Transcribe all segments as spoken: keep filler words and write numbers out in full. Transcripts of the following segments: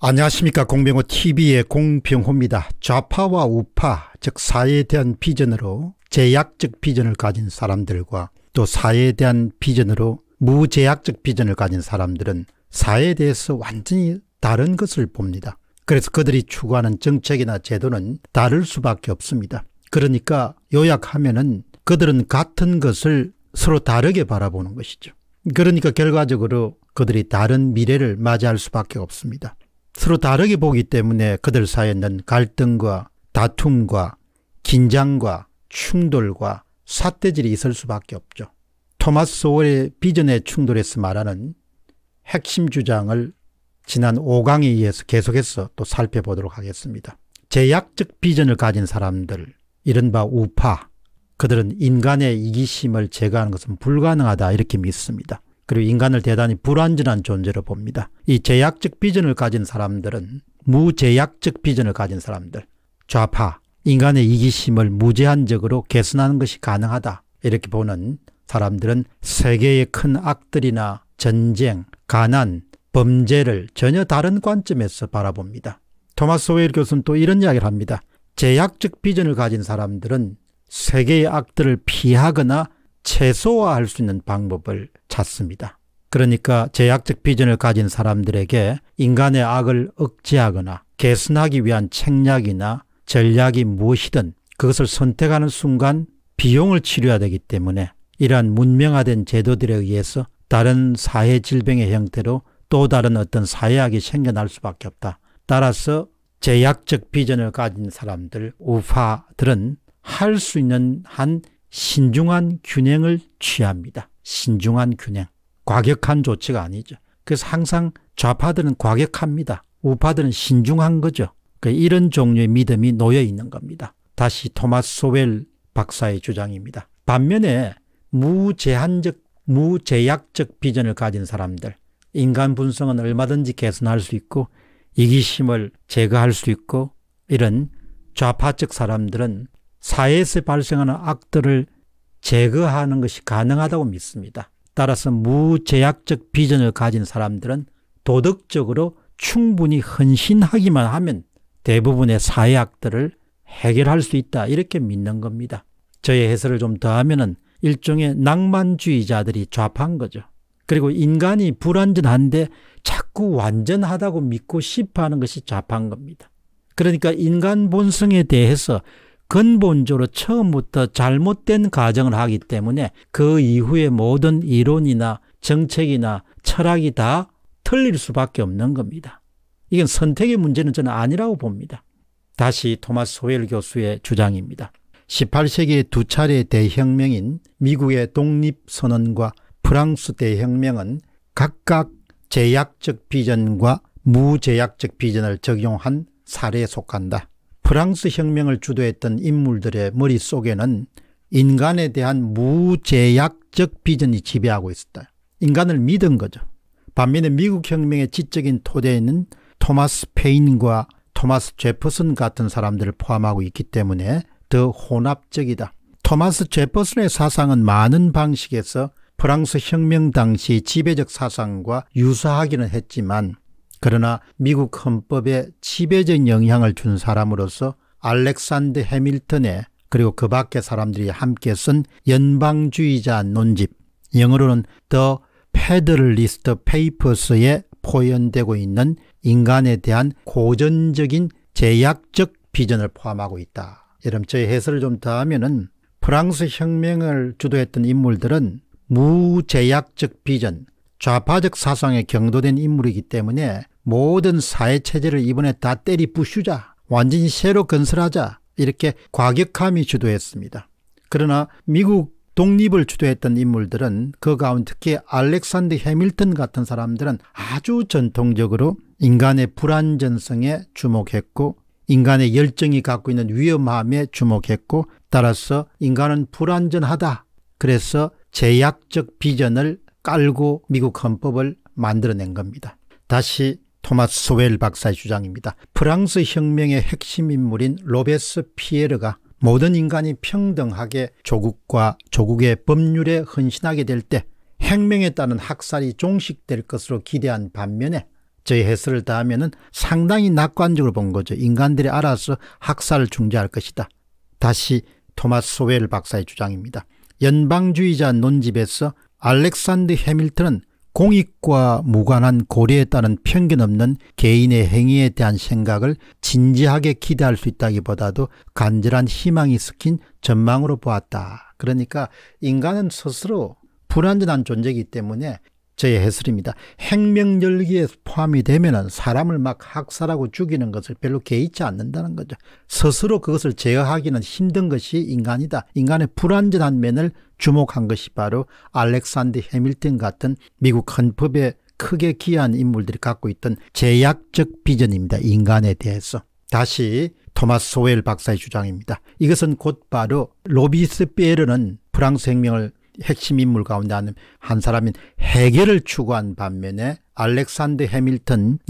안녕하십니까. 공병호 티비의 공병호입니다. 좌파와 우파, 즉 사회에 대한 비전으로 제약적 비전을 가진 사람들과 또 사회에 대한 비전으로 무제약적 비전을 가진 사람들은 사회에 대해서 완전히 다른 것을 봅니다. 그래서 그들이 추구하는 정책이나 제도는 다를 수밖에 없습니다. 그러니까 요약하면은 그들은 같은 것을 서로 다르게 바라보는 것이죠. 그러니까 결과적으로 그들이 다른 미래를 맞이할 수밖에 없습니다. 서로 다르게 보기 때문에 그들 사이에는 갈등과 다툼과 긴장과 충돌과 삿대질이 있을 수밖에 없죠. 토마스 소웰의 비전에 충돌해서 말하는 핵심 주장을 지난 오강에 의해서 계속해서 또 살펴보도록 하겠습니다. 제약적 비전을 가진 사람들, 이른바 우파, 그들은 인간의 이기심을 제거하는 것은 불가능하다 이렇게 믿습니다. 그리고 인간을 대단히 불완전한 존재로 봅니다. 이 제약적 비전을 가진 사람들은 무제약적 비전을 가진 사람들, 좌파, 인간의 이기심을 무제한적으로 개선하는 것이 가능하다 이렇게 보는 사람들은 세계의 큰 악들이나 전쟁, 가난, 범죄를 전혀 다른 관점에서 바라봅니다. 토마스 소웰 교수는 또 이런 이야기를 합니다. 제약적 비전을 가진 사람들은 세계의 악들을 피하거나 최소화할 수 있는 방법을 찾습니다. 그러니까 제약적 비전을 가진 사람들에게 인간의 악을 억제하거나 개선하기 위한 책략이나 전략이 무엇이든 그것을 선택하는 순간 비용을 치료해야 되기 때문에 이러한 문명화된 제도들에 의해서 다른 사회 질병의 형태로 또 다른 어떤 사회학이 생겨날 수밖에 없다. 따라서 제약적 비전을 가진 사람들, 우파들은 할 수 있는 한 신중한 균형을 취합니다. 신중한 균형. 과격한 조치가 아니죠. 그래서 항상 좌파들은 과격합니다. 우파들은 신중한 거죠. 그러니까 이런 종류의 믿음이 놓여 있는 겁니다. 다시 토마스 소웰 박사의 주장입니다. 반면에 무제한적, 무제약적 비전을 가진 사람들, 인간 분성은 얼마든지 개선할 수 있고 이기심을 제거할 수 있고 이런 좌파적 사람들은 사회에서 발생하는 악들을 제거하는 것이 가능하다고 믿습니다. 따라서 무제약적 비전을 가진 사람들은 도덕적으로 충분히 헌신하기만 하면 대부분의 사회악들을 해결할 수 있다 이렇게 믿는 겁니다. 저의 해설을 좀 더하면은 일종의 낭만주의자들이 좌파인 거죠. 그리고 인간이 불완전한데 자꾸 완전하다고 믿고 싶어하는 것이 좌파인 겁니다. 그러니까 인간 본성에 대해서 근본적으로 처음부터 잘못된 가정을 하기 때문에 그 이후에 모든 이론이나 정책이나 철학이 다 틀릴 수밖에 없는 겁니다. 이건 선택의 문제는 저는 아니라고 봅니다. 다시 토마스 소웰 교수의 주장입니다. 십팔 세기의 두 차례 대혁명인 미국의 독립선언과 프랑스 대혁명은 각각 제약적 비전과 무제약적 비전을 적용한 사례에 속한다. 프랑스 혁명을 주도했던 인물들의 머릿속에는 인간에 대한 무제약적 비전이 지배하고 있었다. 인간을 믿은 거죠. 반면에 미국 혁명의 지적인 토대에는 토마스 페인과 토마스 제퍼슨 같은 사람들을 포함하고 있기 때문에 더 혼합적이다. 토마스 제퍼슨의 사상은 많은 방식에서 프랑스 혁명 당시 지배적 사상과 유사하기는 했지만 그러나 미국 헌법에 지배적인 영향을 준 사람으로서 알렉산드 해밀턴의 그리고 그 밖의 사람들이 함께 쓴 연방주의자 논집, 영어로는 The Federalist Papers에 포현되고 있는 인간에 대한 고전적인 제약적 비전을 포함하고 있다. 여러분, 저의 해설을 좀 더하면은 프랑스 혁명을 주도했던 인물들은 무제약적 비전, 좌파적 사상에 경도된 인물이기 때문에 모든 사회체제를 이번에 다 때리 부수자, 완전히 새로 건설하자 이렇게 과격함이 주도했습니다. 그러나 미국 독립을 주도했던 인물들은 그 가운데 특히 알렉산드 해밀턴 같은 사람들은 아주 전통적으로 인간의 불완전성에 주목했고 인간의 열정이 갖고 있는 위험함에 주목했고 따라서 인간은 불완전하다. 그래서 제약적 비전을 깔고 미국 헌법을 만들어낸 겁니다. 다시 토마스 소웰 박사의 주장입니다. 프랑스 혁명의 핵심 인물인 로베스 피에르가 모든 인간이 평등하게 조국과 조국의 법률에 헌신하게 될 때 혁명에 따른 학살이 종식될 것으로 기대한 반면에 저의 해설을 따하면은 상당히 낙관적으로 본 거죠. 인간들이 알아서 학살을 중재할 것이다. 다시 토마스 소웰 박사의 주장입니다. 연방주의자 논집에서 알렉산드 해밀턴은 공익과 무관한 고려에 따른 편견 없는 개인의 행위에 대한 생각을 진지하게 기대할 수 있다기보다도 간절한 희망이 섞인 전망으로 보았다. 그러니까 인간은 스스로 불완전한 존재이기 때문에, 저의 해설입니다, 핵명절기에 포함이 되면 사람을 막 학살하고 죽이는 것을 별로 개의치 않는다는 거죠. 스스로 그것을 제어하기는 힘든 것이 인간이다. 인간의 불완전한 면을 주목한 것이 바로 알렉산드 해밀턴 같은 미국 헌법에 크게 기여한 인물들이 갖고 있던 제약적 비전입니다. 인간에 대해서. 다시 토마스 소웰 박사의 주장입니다. 이것은 곧바로 로베스 피에르는 프랑스 혁명을 핵심 인물 가운데 한 사람인 해결을 추구한 반면에 알렉산드 해밀턴은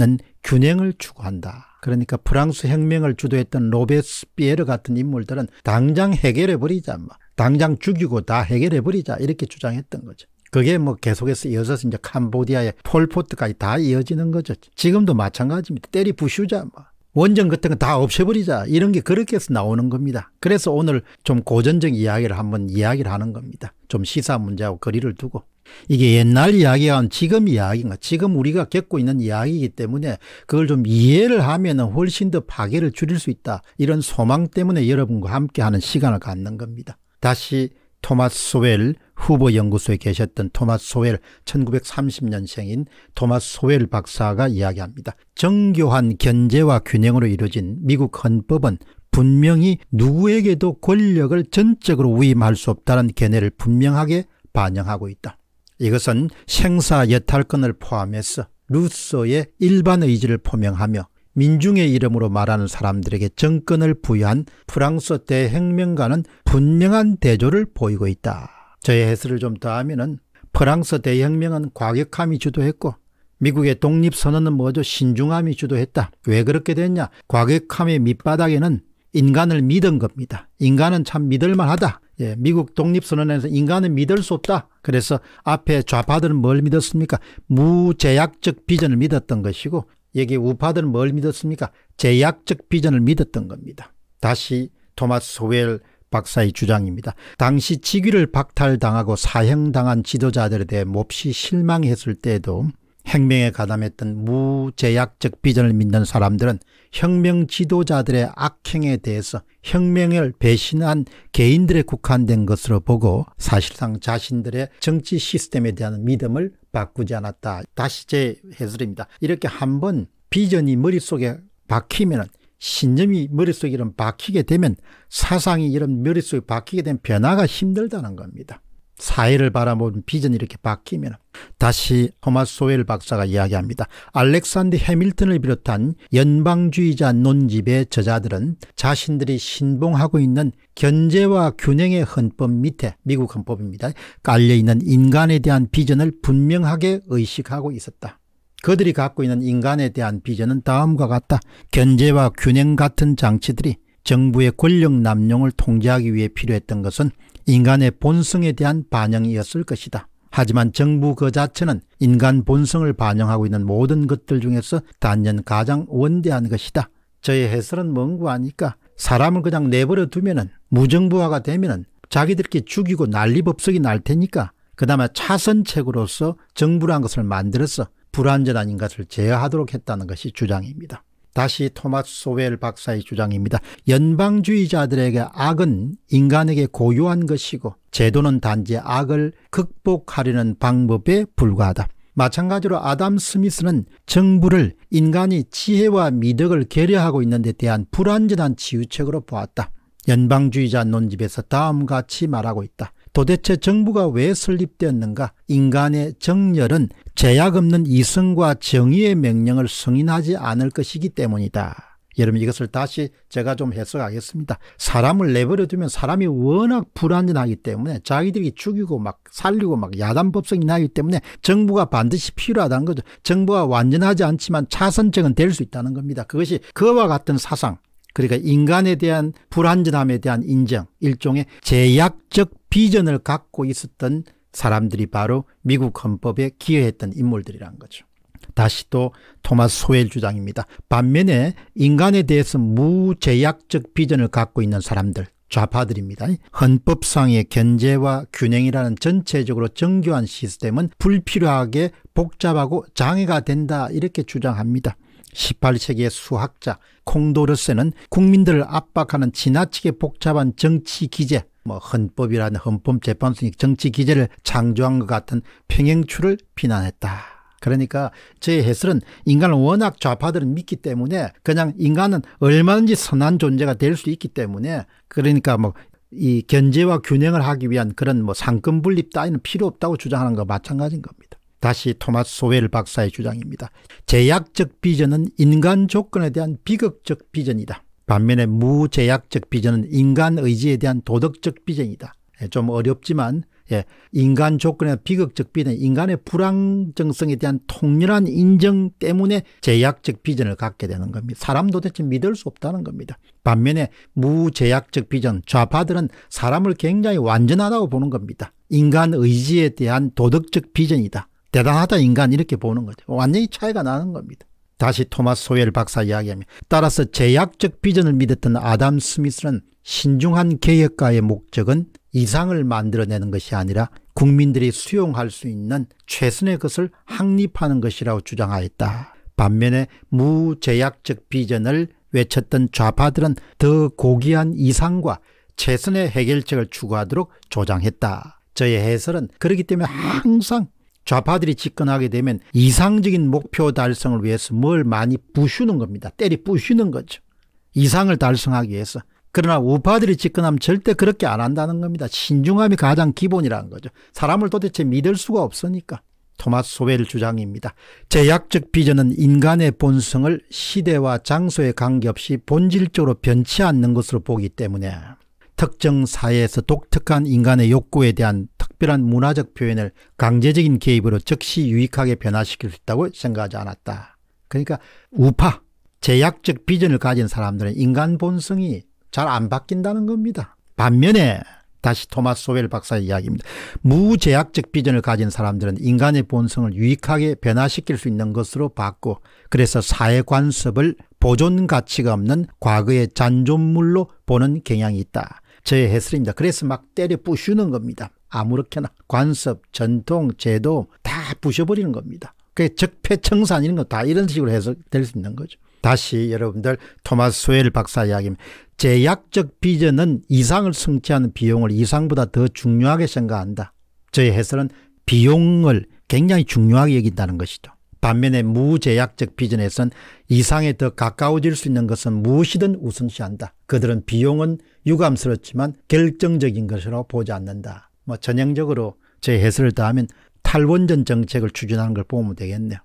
균형을 추구한다. 그러니까 프랑스 혁명을 주도했던 로베스 피에르 같은 인물들은 당장 해결해버리자, 당장 죽이고 다 해결해버리자, 이렇게 주장했던 거죠. 그게 뭐 계속해서 이어져서 이제 캄보디아의 폴포트까지 다 이어지는 거죠. 지금도 마찬가지입니다. 때리 부수자, 뭐 원전 같은 거 다 없애버리자, 이런 게 그렇게 해서 나오는 겁니다. 그래서 오늘 좀 고전적 이야기를 한번 이야기를 하는 겁니다. 좀 시사 문제하고 거리를 두고. 이게 옛날 이야기와는 지금 이야기인가, 지금 우리가 겪고 있는 이야기이기 때문에 그걸 좀 이해를 하면 훨씬 더 파괴를 줄일 수 있다. 이런 소망 때문에 여러분과 함께하는 시간을 갖는 겁니다. 다시 토마스 소웰, 후보 연구소에 계셨던 토마스 소웰, 천구백삼십 년생인 토마스 소웰 박사가 이야기합니다. 정교한 견제와 균형으로 이루어진 미국 헌법은 분명히 누구에게도 권력을 전적으로 위임할 수 없다는 견해를 분명하게 반영하고 있다. 이것은 생사 여탈권을 포함해서 루소의 일반 의지를 포명하며 민중의 이름으로 말하는 사람들에게 정권을 부여한 프랑스 대혁명과는 분명한 대조를 보이고 있다. 저의 해설을 좀 더하면은 프랑스 대혁명은 과격함이 주도했고 미국의 독립선언은 뭐죠? 신중함이 주도했다. 왜 그렇게 됐냐? 과격함의 밑바닥에는 인간을 믿은 겁니다. 인간은 참 믿을만하다. 예, 미국 독립선언에서 인간은 믿을 수 없다. 그래서 앞에 좌파들은 뭘 믿었습니까? 무제약적 비전을 믿었던 것이고, 여기 우파들은 뭘 믿었습니까? 제약적 비전을 믿었던 겁니다. 다시 토마스 소웰 박사의 주장입니다. 당시 직위를 박탈당하고 사형당한 지도자들에 대해 몹시 실망했을 때에도 혁명에 가담했던 무제약적 비전을 믿는 사람들은 혁명 지도자들의 악행에 대해서 혁명을 배신한 개인들에 국한된 것으로 보고 사실상 자신들의 정치 시스템에 대한 믿음을 바꾸지 않았다. 다시 제 해설입니다. 이렇게 한번 비전이 머릿속에 박히면, 신념이 머릿속에 이런 박히게 되면, 사상이 이런 머릿속에 박히게 되면 변화가 힘들다는 겁니다. 사회를 바라보는 비전이 이렇게 바뀌면. 다시 토마스 소웰 박사가 이야기합니다. 알렉산드 해밀턴을 비롯한 연방주의자 논집의 저자들은 자신들이 신봉하고 있는 견제와 균형의 헌법 밑에, 미국 헌법입니다, 깔려있는 인간에 대한 비전을 분명하게 의식하고 있었다. 그들이 갖고 있는 인간에 대한 비전은 다음과 같다. 견제와 균형 같은 장치들이 정부의 권력 남용을 통제하기 위해 필요했던 것은 인간의 본성에 대한 반영이었을 것이다. 하지만 정부 그 자체는 인간 본성을 반영하고 있는 모든 것들 중에서 단연 가장 원대한 것이다. 저의 해설은 뭔고하니까 사람을 그냥 내버려 두면은, 무정부화가 되면은 자기들끼리 죽이고 난리법석이 날 테니까 그나마 차선책으로서 정부란 것을 만들어서 불완전한 인간을 제어하도록 했다는 것이 주장입니다. 다시 토마스 소웰 박사의 주장입니다. 연방주의자들에게 악은 인간에게 고유한 것이고 제도는 단지 악을 극복하려는 방법에 불과하다. 마찬가지로 아담 스미스는 정부를 인간이 지혜와 미덕을 결여하고 있는 데 대한 불완전한 치유책으로 보았다. 연방주의자 논집에서 다음과 같이 말하고 있다. 도대체 정부가 왜 설립되었는가? 인간의 정열은 제약 없는 이성과 정의의 명령을 승인하지 않을 것이기 때문이다. 여러분, 이것을 다시 제가 좀 해석하겠습니다. 사람을 내버려두면 사람이 워낙 불완전하기 때문에 자기들이 죽이고 막 살리고 막 야단법석이 나기 때문에 정부가 반드시 필요하다는 거죠. 정부가 완전하지 않지만 차선책은 될 수 있다는 겁니다. 그것이 그와 같은 사상, 그러니까 인간에 대한 불완전함에 대한 인정, 일종의 제약적 비전을 갖고 있었던 사람들이 바로 미국 헌법에 기여했던 인물들이란 거죠. 다시 또 토마스 소웰 주장입니다. 반면에 인간에 대해서 무제약적 비전을 갖고 있는 사람들, 좌파들입니다. 헌법상의 견제와 균형이라는 전체적으로 정교한 시스템은 불필요하게 복잡하고 장애가 된다, 이렇게 주장합니다. 십팔 세기의 수학자 콩도르세는 국민들을 압박하는 지나치게 복잡한 정치 기제, 뭐 헌법이라는 헌법재판소의 정치 기제를 창조한 것 같은 평행추를 비난했다. 그러니까 제 해설은 인간을 워낙 좌파들은 믿기 때문에 그냥 인간은 얼마든지 선한 존재가 될 수 있기 때문에, 그러니까 뭐 이 견제와 균형을 하기 위한 그런 뭐 상권 분립 따위는 필요 없다고 주장하는 것과 마찬가지인 겁니다. 다시 토마스 소웰 박사의 주장입니다. 제약적 비전은 인간 조건에 대한 비극적 비전이다. 반면에 무제약적 비전은 인간 의지에 대한 도덕적 비전이다. 좀 어렵지만, 예, 인간 조건의 비극적 비전은 인간의 불안정성에 대한 통렬한 인정 때문에 제약적 비전을 갖게 되는 겁니다. 사람 도대체 믿을 수 없다는 겁니다. 반면에 무제약적 비전, 좌파들은 사람을 굉장히 완전하다고 보는 겁니다. 인간 의지에 대한 도덕적 비전이다. 대단하다 인간, 이렇게 보는 거죠. 완전히 차이가 나는 겁니다. 다시 토마스 소웰 박사 이야기하면, 따라서 제약적 비전을 믿었던 아담 스미스는 신중한 개혁가의 목적은 이상을 만들어내는 것이 아니라 국민들이 수용할 수 있는 최선의 것을 확립하는 것이라고 주장하였다. 반면에 무제약적 비전을 외쳤던 좌파들은 더 고귀한 이상과 최선의 해결책을 추구하도록 조장했다. 저의 해설은 그렇기 때문에 항상 좌파들이 집권하게 되면 이상적인 목표 달성을 위해서 뭘 많이 부수는 겁니다. 때리 부수는 거죠. 이상을 달성하기 위해서. 그러나 우파들이 집권하면 절대 그렇게 안 한다는 겁니다. 신중함이 가장 기본이라는 거죠. 사람을 도대체 믿을 수가 없으니까. 토마스 소웰 주장입니다. 제약적 비전은 인간의 본성을 시대와 장소에 관계없이 본질적으로 변치 않는 것으로 보기 때문에 특정 사회에서 독특한 인간의 욕구에 대한 특별한 문화적 표현을 강제적인 개입으로 즉시 유익하게 변화시킬 수 있다고 생각하지 않았다. 그러니까 우파, 제약적 비전을 가진 사람들은 인간 본성이 잘 안 바뀐다는 겁니다. 반면에 다시 토마스 소웰 박사의 이야기입니다. 무제약적 비전을 가진 사람들은 인간의 본성을 유익하게 변화시킬 수 있는 것으로 봤고, 그래서 사회 관습을 보존 가치가 없는 과거의 잔존물로 보는 경향이 있다. 저의 해설입니다. 그래서 막 때려 부수는 겁니다. 아무렇게나 관습, 전통, 제도 다 부셔버리는 겁니다. 그게 적폐청산 이런 거 다 이런 식으로 해석될 수 있는 거죠. 다시 여러분들 토마스 소웰 박사 이야기입니다. 제약적 비전은 이상을 성취하는 비용을 이상보다 더 중요하게 생각한다. 저의 해설은 비용을 굉장히 중요하게 여긴다는 것이죠. 반면에 무제약적 비전에선 이상에 더 가까워질 수 있는 것은 무엇이든 우선시한다. 그들은 비용은 유감스럽지만 결정적인 것으로 보지 않는다. 뭐 전형적으로 제 해설을 다하면 탈원전 정책을 추진하는 걸 보면 되겠네요.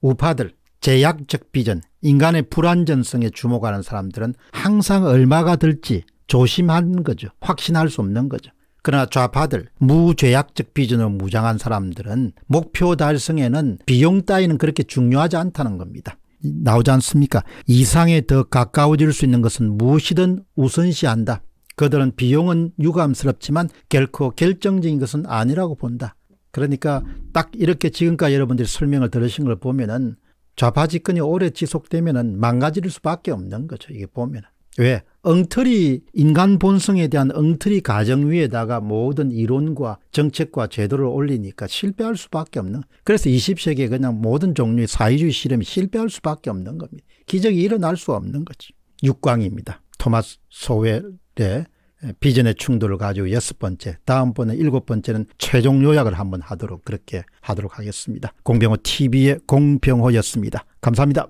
우파들, 제약적 비전, 인간의 불안전성에 주목하는 사람들은 항상 얼마가 들지 조심하는 거죠. 확신할 수 없는 거죠. 그러나 좌파들, 무제약적 비전으로 무장한 사람들은 목표 달성에는 비용 따위는 그렇게 중요하지 않다는 겁니다. 나오지 않습니까? 이상에 더 가까워질 수 있는 것은 무엇이든 우선시한다. 그들은 비용은 유감스럽지만 결코 결정적인 것은 아니라고 본다. 그러니까 딱 이렇게 지금까지 여러분들이 설명을 들으신 걸 보면은 좌파 집권이 오래 지속되면은 망가질 수밖에 없는 거죠. 이게 보면은. 왜? 엉터리, 인간 본성에 대한 엉터리 가정 위에다가 모든 이론과 정책과 제도를 올리니까 실패할 수밖에 없는. 그래서 이십 세기에 그냥 모든 종류의 사회주의 실험이 실패할 수밖에 없는 겁니다. 기적이 일어날 수 없는 거지. 육 강입니다. 토마스 소웰의 비전의 충돌을 가지고 여섯 번째, 다음번에 일곱 번째는 최종 요약을 한번 하도록 그렇게 하도록 하겠습니다. 공병호 티비의 공병호였습니다. 감사합니다.